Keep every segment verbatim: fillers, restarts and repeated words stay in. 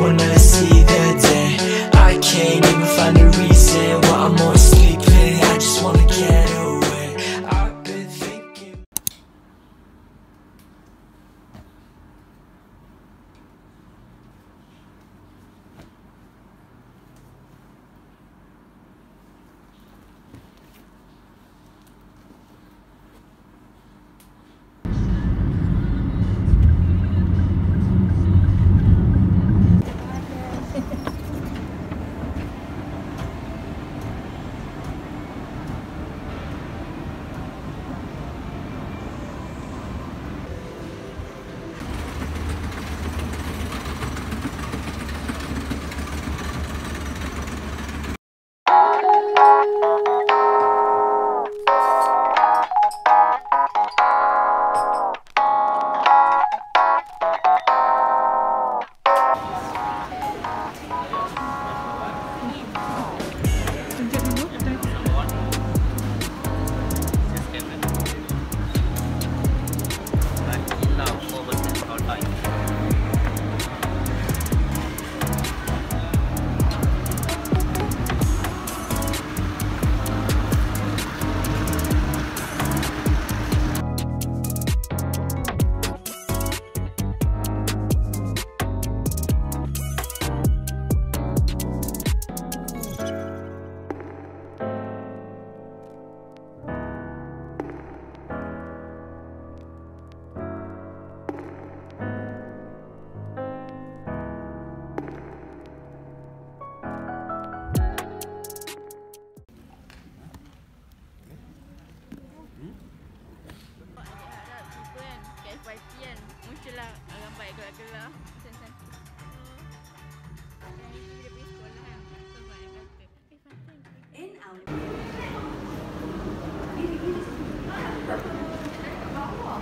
when I see that day. I can't even find a reason why I'm always sleeping. I just wanna get away. I've been thinking. Muncul lah gambar gelap-gelap macam cantik. Jadi bila pergi sekolah kan, sebab dia kata, eh Fatin, in out. Gini, gini. Dekat bawah.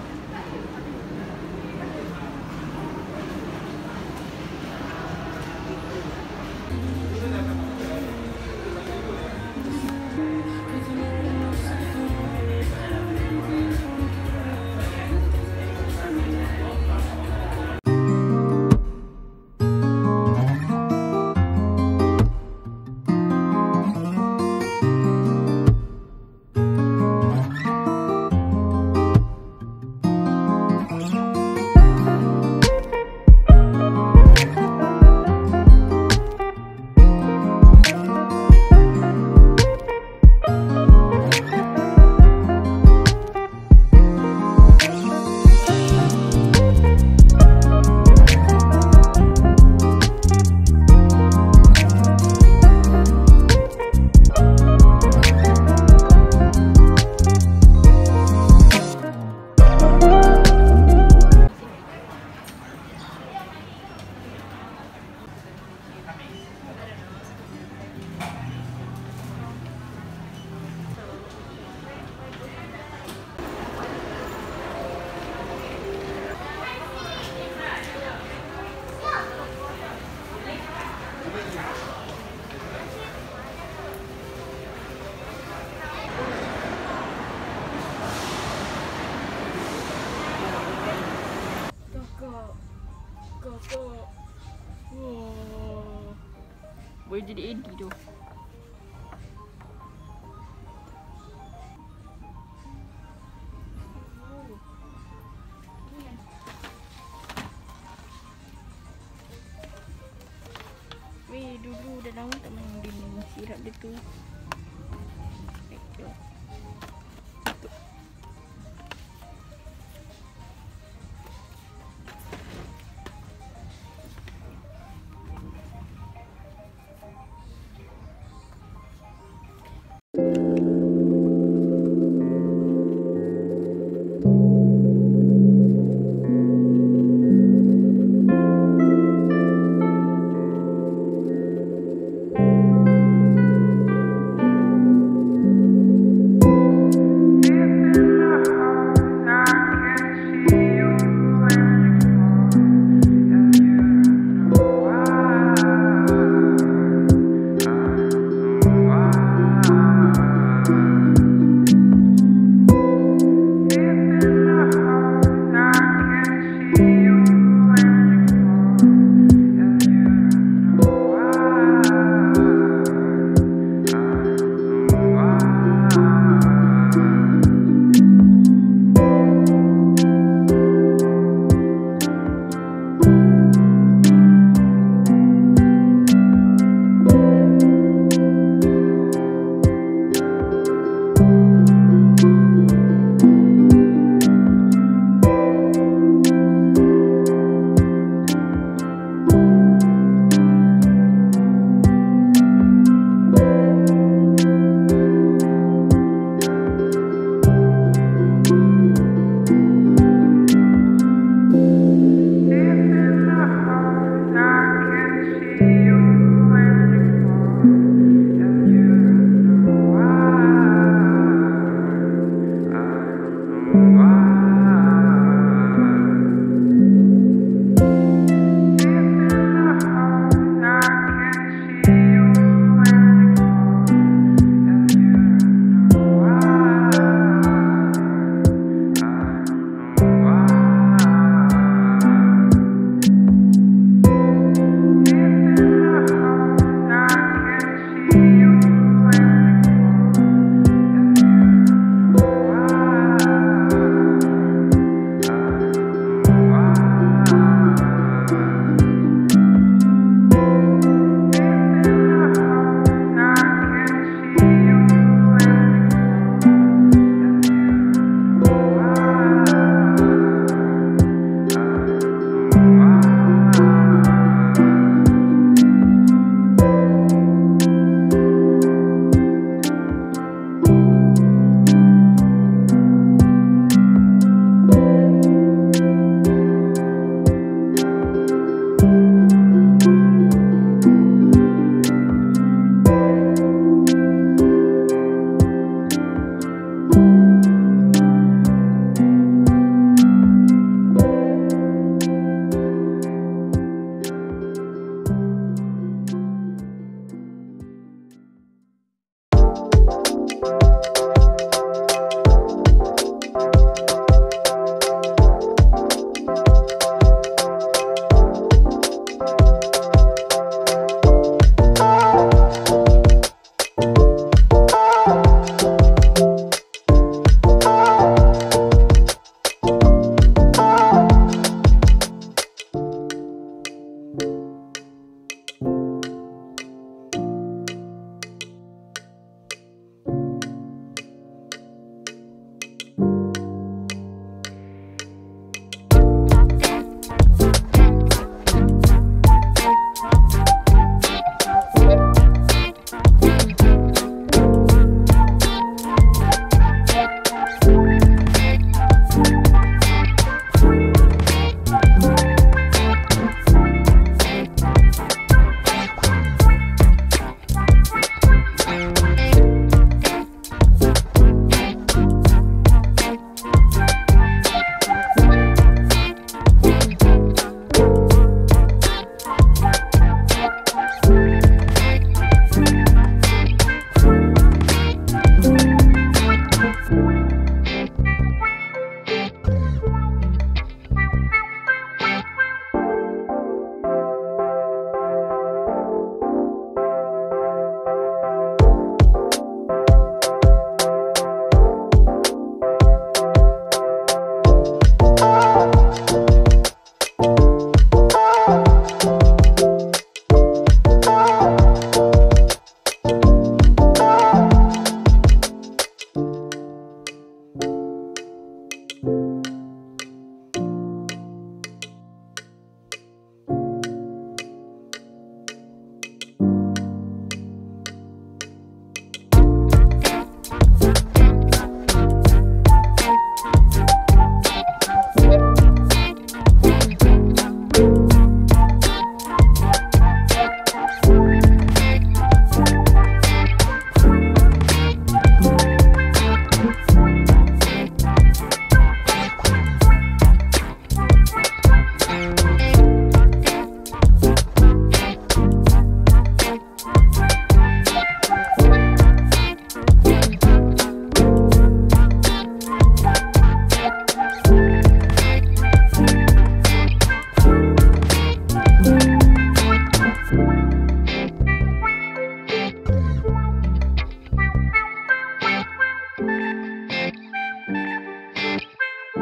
Boleh jadi Eddie tu. Weh, dulu dah lama tak main game ni. Sirap dia tu.